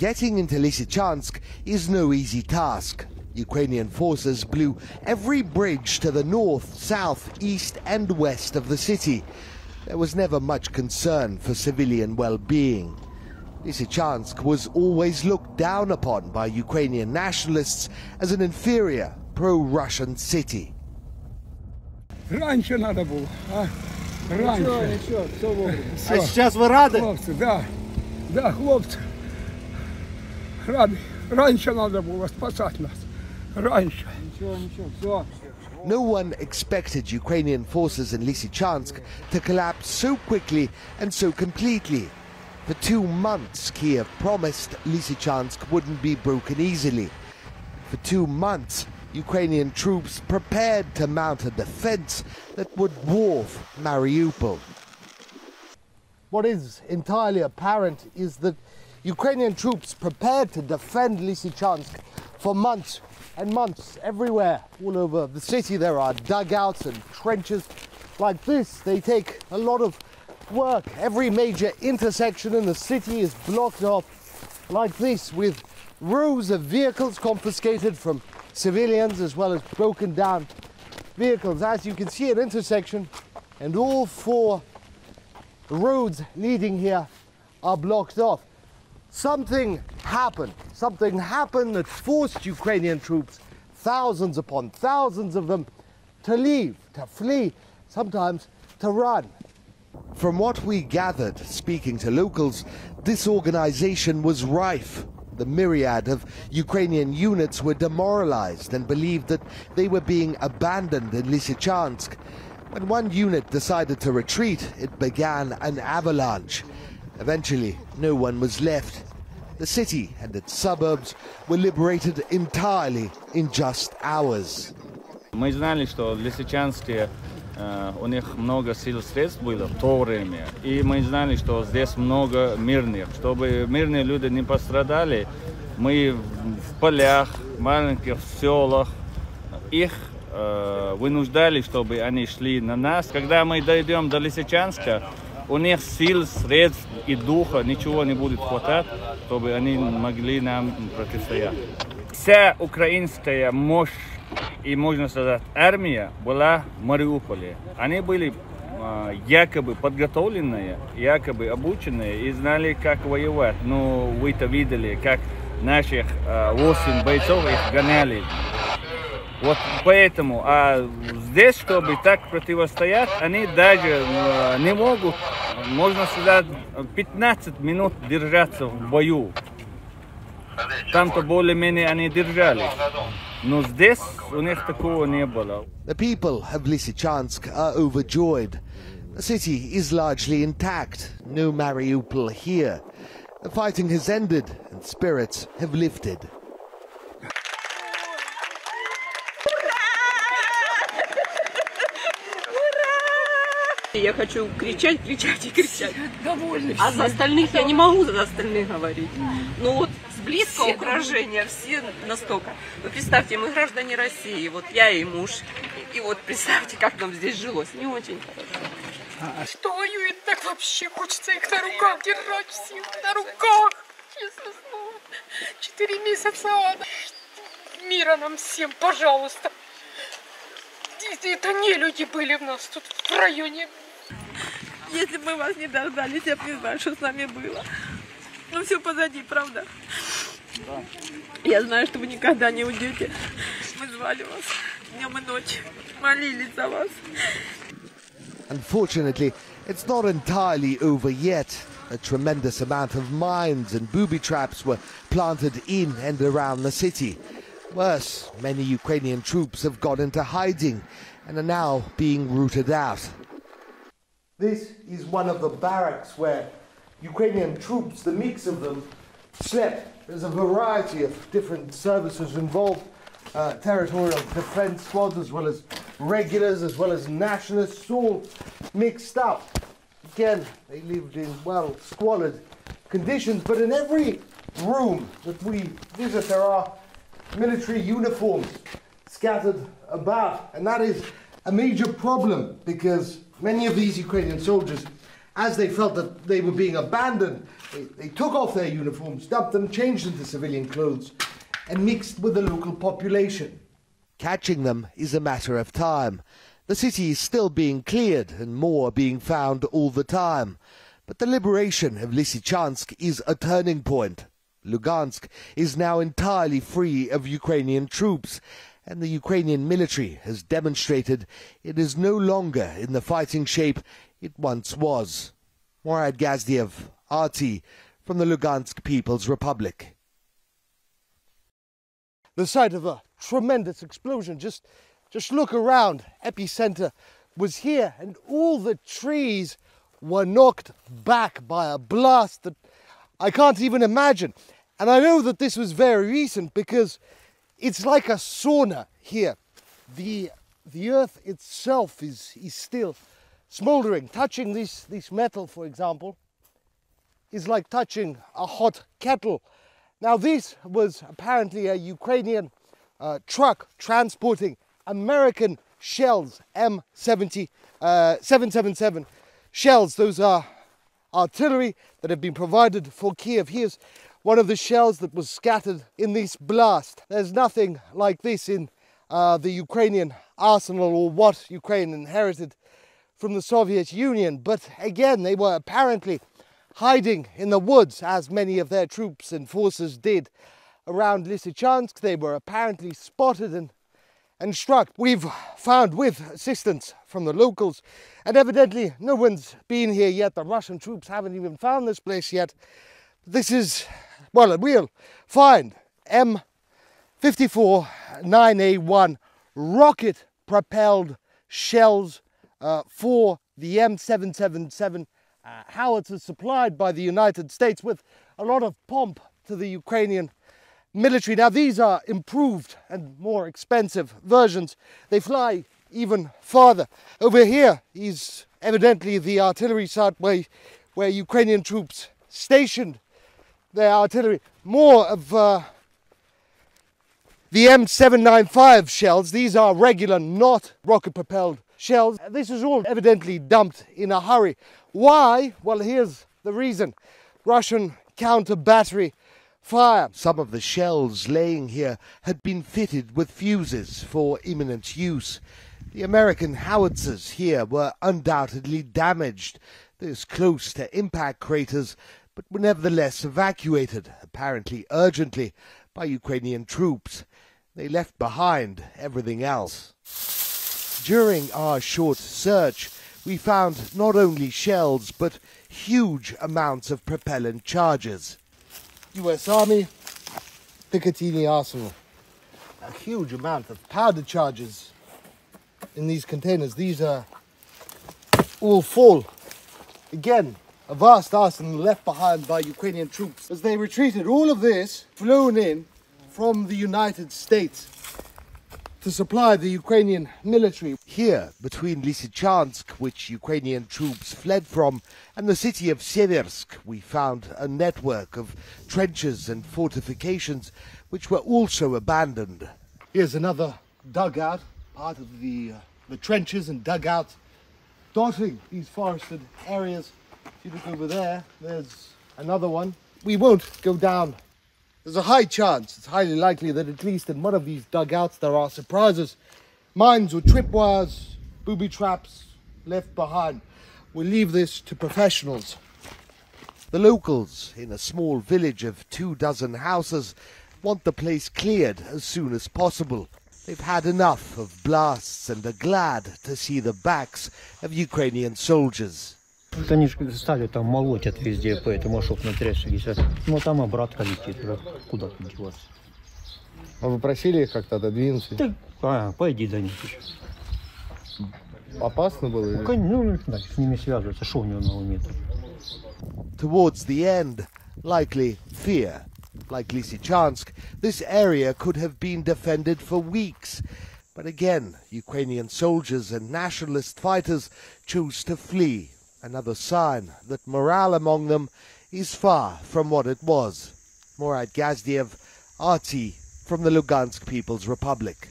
Getting into Lysychansk is no easy task. Ukrainian forces blew every bridge to the north, south, east and west of the city. There was never much concern for civilian well-being. Lysychansk was always looked down upon by Ukrainian nationalists as an inferior, pro-Russian city. Раньше надо было, а? Раньше. Ничего, все вовремя. А сейчас вы рады? Хлопцы, да. Да, хлопцы. Рады. Раньше надо было спасать нас. Раньше. Ничего, ничего, все. No one expected Ukrainian forces in Lysychansk to collapse so quickly and so completely. For 2 months, Kiev promised Lysychansk wouldn't be broken easily. For 2 months, Ukrainian troops prepared to mount a defense that would dwarf Mariupol. What is entirely apparent is that Ukrainian troops prepared to defend Lysychansk for months and months everywhere. All over the city there are dugouts and trenches like this. They take a lot of work. Every major intersection in the city is blocked off like this, with rows of vehicles confiscated from civilians as well as broken down vehicles. As you can see, an intersection and all four roads leading here are blocked off. Something happened that forced Ukrainian troops, thousands upon thousands of them, to leave, to flee, sometimes to run. From what we gathered, speaking to locals, disorganization was rife. The myriad of Ukrainian units were demoralized and believed that they were being abandoned in Lysychansk. When one unit decided to retreat, it began an avalanche. Eventually, no one was left. The city and its suburbs were liberated entirely in just hours. Мы знали, что в Лисичанске у них много сил и средств было в то время, и мы знали, что здесь много мирных. Чтобы мирные люди не пострадали, мы в полях, маленьких селах их вынуждали, чтобы они шли на нас. Когда мы дойдем до Лисичанска, у них сил, средств и духа ничего не будет хватать, чтобы они могли нам противостоять. Вся украинская мощь и, можно сказать, армия была в Мариуполе. Они были якобы подготовленные, якобы обученные и знали, как воевать. Но вы-то видели, как наших 8 бойцов их гоняли. Вот поэтому, а здесь, чтобы так противостоять, они даже не могут, можно сказать, 15 минут держаться в бою. Там-то более-менее они держались. Но здесь у них такого не было. The people of Lysychansk are overjoyed. The city is largely intact. No Mariupol here. The fighting has ended and spirits have lifted. Я хочу кричать, кричать и кричать. А за остальных я не могу за остальных говорить. Но вот с близкого окружения все настолько. Вы представьте, мы граждане России, вот я и муж. И вот представьте, как нам здесь жилось. Не очень хорошо. Что воюет так вообще? Хочется их на руках держать, всех на руках. Честно слово. 4 месяца. Мира нам всем, пожалуйста. Это не люди были в нас тут в районе. Если бы мы вас не дождались, я бы не знаю, что с нами было. Но все позади, правда? Да. Я знаю, что вы никогда не уйдете. Мы звали вас днем и ночью, молились за вас. Unfortunately, it's not entirely over yet. A tremendous amount of mines and booby traps were planted in and around the city. Worse, many Ukrainian troops have gone into hiding and are now being rooted out. This is one of the barracks where Ukrainian troops, the mix of them, slept. There's a variety of different services involved, territorial defense squads as well as regulars, as well as nationalists, all mixed up. Again, they lived in, well, squalid conditions, but in every room that we visit there are military uniforms scattered about, and that is a major problem because many of these Ukrainian soldiers, as they felt that they were being abandoned, They took off their uniforms, dumped them, changed into civilian clothes, and mixed with the local population. Catching them is a matter of time. The city is still being cleared and more are being found all the time. But the liberation of Lysychansk is a turning point. Lugansk is now entirely free of Ukrainian troops, and the Ukrainian military has demonstrated it is no longer in the fighting shape it once was. Morad Gazdiev, RT, from the Lugansk People's Republic. The site of a tremendous explosion. Just look around. Epicenter was here, and all the trees were knocked back by a blast that I can't even imagine. And I know that this was very recent because it's like a sauna here. The earth itself is still smoldering. Touching this metal, for example, is like touching a hot kettle. Now, this was apparently a Ukrainian truck transporting American shells, M777 shells. Those are artillery that have been provided for Kiev. Here's one of the shells that was scattered in this blast. There's nothing like this in the Ukrainian arsenal, or what Ukraine inherited from the Soviet Union. But again, they were apparently hiding in the woods, as many of their troops and forces did around Lysychansk. They were apparently spotted and struck. We've found, with assistance from the locals, and evidently no one's been here yet. The Russian troops haven't even found this place yet. This is, well, a real find. M549A1 rocket-propelled shells for the M777 howitzers, supplied by the United States with a lot of pomp to the Ukrainian military. Now, these are improved and more expensive versions. They fly even farther. Over here is evidently the artillery site where Ukrainian troops stationed their artillery. More of the M795 shells. These are regular, not rocket-propelled shells. This is all evidently dumped in a hurry. Why? Well, here's the reason. Russian counter-battery fire. Some of the shells laying here had been fitted with fuses for imminent use. The American howitzers here were undoubtedly damaged. This close to impact craters, but were nevertheless evacuated, apparently urgently, by Ukrainian troops. They left behind everything else. During our short search, we found not only shells, but huge amounts of propellant charges. US Army, Picatinny Arsenal. A huge amount of powder charges in these containers. These are all full. Again, a vast arsenal left behind by Ukrainian troops as they retreated. All of this flown in from the United States to supply the Ukrainian military. Here, between Lysychansk, which Ukrainian troops fled from, and the city of Seversk, we found a network of trenches and fortifications which were also abandoned. Here's another dugout, part of the trenches and dugouts dotting these forested areas. If you look over there, there's another one. We won't go down. There's a high chance, it's highly likely, that at least in one of these dugouts there are surprises. Mines or tripwires, booby traps left behind. We'll leave this to professionals. The locals, in a small village of 24 houses, want the place cleared as soon as possible. They've had enough of blasts and are glad to see the backs of Ukrainian soldiers. Они же стали там молотят везде, поэтому ошиб на 360. Ну там обратка летит, куда-то деваться. А вы просили их как-то отодвинуться? Так, пойди до них еще. Опасно было? Ну, с ними связываться, шо у него на уме. Towards the end, likely fear. Like Lysychansk, this area could have been defended for weeks. But again, Ukrainian soldiers and nationalist fighters choose to flee. Another sign that morale among them is far from what it was. Morad Gazdiev, RT, from the Lugansk People's Republic.